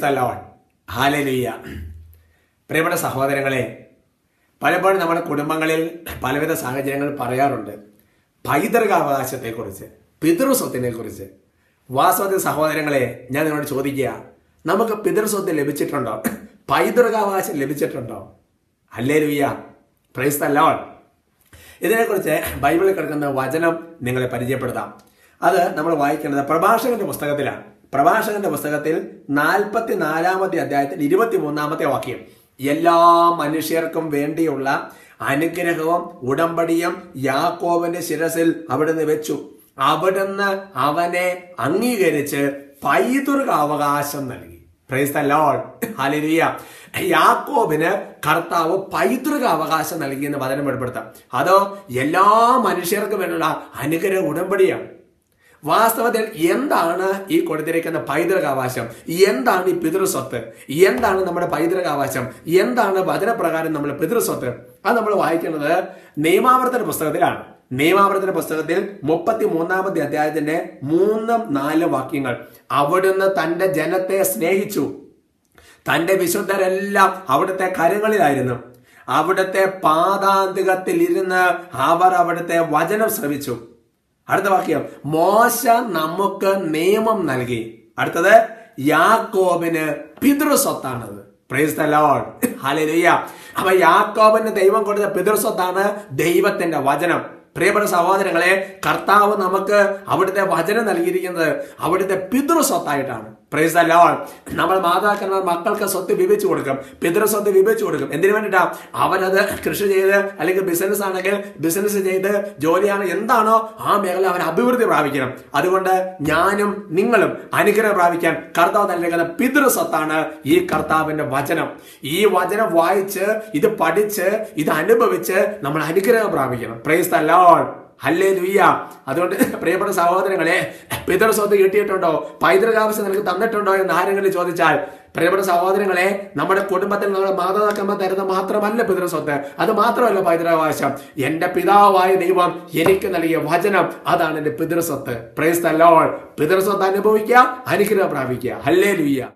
Price the lord. Hallelujah. പ്രിയപ്പെട്ട സഹോദരങ്ങളെ, പലപ്പോഴും നമ്മുടെ കുടുംബങ്ങളിൽ പലവിധ സാഹചര്യങ്ങൾ പറയാറുണ്ട് പൈതൃകാവകാശത്തെക്കുറിച്ച്, പിതൃസ്വത്തിനെക്കുറിച്ച്. വാസ്തവത്തിൽ സഹോദരങ്ങളെ, ഞാൻ നിങ്ങളോട് ചോദിക്കുക, നമുക്ക് പിതൃസ്വത്ത് ലഭിച്ചിട്ടുണ്ടോ? പൈതൃകാവകാശം ലഭിച്ചിട്ടുണ്ടോ? Hallelujah, praise the lord. ഇതിനെക്കുറിച്ച് ബൈബിളിൽ കിടക്കുന്ന വചനം നിങ്ങളെ പരിചയപ്പെടുത്താം. അത് നമ്മൾ വായിക്കേണ്ടത് പ്രഭാഷകന്റെ പുസ്തകത്തിലാണ്. പ്രഭാഷകന്റെ പുസ്തകത്തിൽ 44-ാമത്തെ അധ്യായത്തിൽ 23-ാമത്തെ വാക്യം, എല്ലാ മനുഷ്യർക്കും വേണ്ടിയുള്ള അനുഗ്രഹവും ഉടമ്പടിയും യാക്കോബിന്റെ ശിരസിൽ അവിടുന്ന് വെച്ചു, അവിടുന്ന് അവനെ അംഗീകരിച്ച് പൈതൃക അവകാശം നൽകി. Praise the lord. ഹല്ലേലൂയ. യാക്കോബിന് കർത്താവ് പൈതൃക അവകാശം നൽകിയെന്ന് വചനം വെളിപ്പെടുത്താം. അതോ എല്ലാ മനുഷ്യർക്കും വേണ്ടിയുള്ള അനുഗ്രഹ ഉടമ്പടിയാണ്. വാസ്തവത്തിൽ എന്താണ് ഈ കൊടുത്തിരിക്കുന്ന പൈതൃകാവകാശം? എന്താണ് ഈ പിതൃസ്വത്ത്? എന്താണ് നമ്മുടെ പൈതൃകാവകാശം? എന്താണ് വചനപ്രകാരം നമ്മുടെ പിതൃസ്വത്ത്? അത് നമ്മൾ വായിക്കുന്നത് നിയമാവർത്തന പുസ്തകത്തിലാണ്. നിയമാവർത്തന പുസ്തകത്തിൽ 33-ാമത്തെ അധ്യായത്തിന്റെ 3-4 വാക്യങ്ങൾ, അവിടുന്ന് തന്റെ ജനത്തെ സ്നേഹിച്ചു, തന്റെ വിശുദ്ധരെല്ലാം അവിടുത്തെ കരങ്ങളിലായിരുന്നു, അവിടുത്തെ പാദാന്തികത്തിൽ ഇരുന്ന് അവർ അവിടുത്തെ വചനം ശ്രവിച്ചു. അടുത്ത വാക്യം, മോശ നമുക്ക് നിയമം നൽകി. അടുത്തത്, യാക്കോബിന് പിതൃസ്വത്താണത്. Praise the lord. ഹല്ലേലൂയ. അപ്പൊ യാക്കോബിന് ദൈവം കൊടുത്ത പിതൃസ്വത്താണ് ദൈവത്തിന്റെ വചനം. പ്രിയപ്പെട്ട സഹോദരങ്ങളെ, കർത്താവ് നമുക്ക് അവിടുത്തെ വചനം നൽകിയിരിക്കുന്നത് അവിടുത്തെ പിതൃസ്വത്തായിട്ടാണ്. Price the Lord. നമ്മൾ മാതാക്കന്മാർ മക്കൾക്ക് സ്വത്ത് വിഭജിച്ചു കൊടുക്കും, പിതൃസ്വത്ത് വിഭജിച്ചു കൊടുക്കും. എന്തിനു വേണ്ടിയിട്ടാ? അവരത് കൃഷി ചെയ്ത്, അല്ലെങ്കിൽ ബിസിനസ് ആണെങ്കിൽ ബിസിനസ് ചെയ്ത്, ജോലിയാണ് എന്താണോ ആ മേഖല അവർ അഭിവൃദ്ധി പ്രാപിക്കണം. അതുകൊണ്ട് ഞാനും നിങ്ങളും അനുഗ്രഹം പ്രാപിക്കാൻ കർത്താവ് നൽകുന്ന പിതൃസ്വത്താണ് ഈ കർത്താവിന്റെ വചനം. ഈ വചനം വായിച്ച്, ഇത് പഠിച്ച്, ഇത് അനുഭവിച്ച് നമ്മൾ അനുഗ്രഹം പ്രാപിക്കണം. Praise the lord. ഹല്ലേലൂയ. അതുകൊണ്ട് പ്രിയപ്പെട്ട സഹോദരങ്ങളെ, പിതൃസ്വത്ത് കിട്ടിയിട്ടുണ്ടോ? പൈതൃകാവകാശം നിനക്ക് തന്നിട്ടുണ്ടോ എന്ന് ആരെങ്കിലും ചോദിച്ചാൽ, പ്രിയപ്പെട്ട സഹോദരങ്ങളെ, നമ്മുടെ കുടുംബത്തിൽ നമ്മുടെ മാതാപിതാക്കന്മാർ തരുന്ന മാത്രമല്ല പിതൃസ്വത്ത്, അത് മാത്രമല്ല പൈതൃകാവകാശം. എൻ്റെ പിതാവായ ദൈവം എനിക്ക് നൽകിയ വചനം, അതാണ് എൻ്റെ പിതൃസ്വത്ത്. Praise the lord. പിതൃസ്വത്ത് അനുഭവിക്കുക, അനുഗ്രഹം പ്രാപിക്കുക. ഹല്ലേലൂയ.